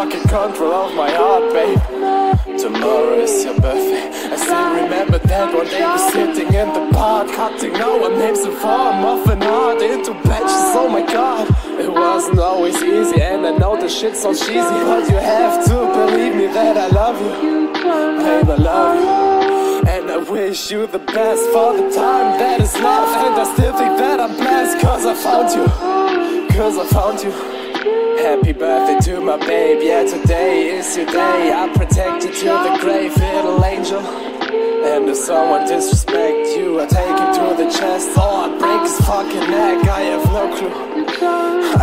pocket control of my heart, babe. Tomorrow is your birthday. I still remember that one day we're sitting in the park, cutting our names and form of an art into patches. Oh my god, it wasn't always easy, and I know the shit sounds cheesy, but you have to believe me that I love you, babe. I love you. And I wish you the best for the time that is left. And I still think that I'm blessed, cause I found you, cause I found you. Happy birthday to my babe, yeah, today is your day. I'll protect you to the grave, little angel. And if someone disrespects you, I take him to the chest, or I break his fucking neck, I have no clue.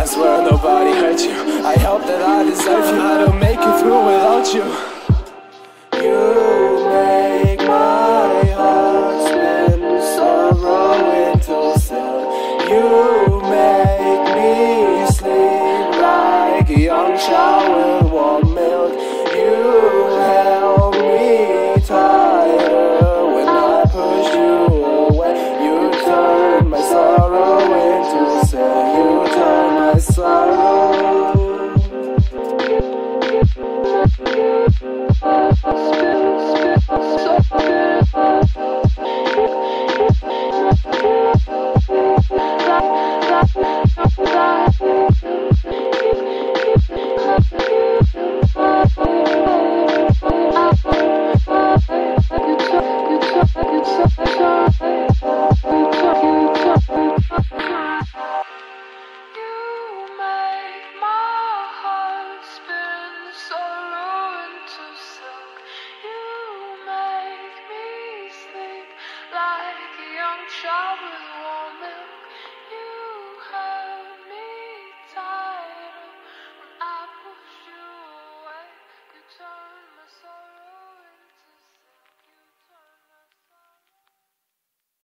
I swear nobody hurt you, I hope that I deserve you, I don't make it through without you. You make me sleep like a young child with warm milk. You held me tighter when I pushed you away. You turned my sorrow into sin. You turned my sorrow. Shower.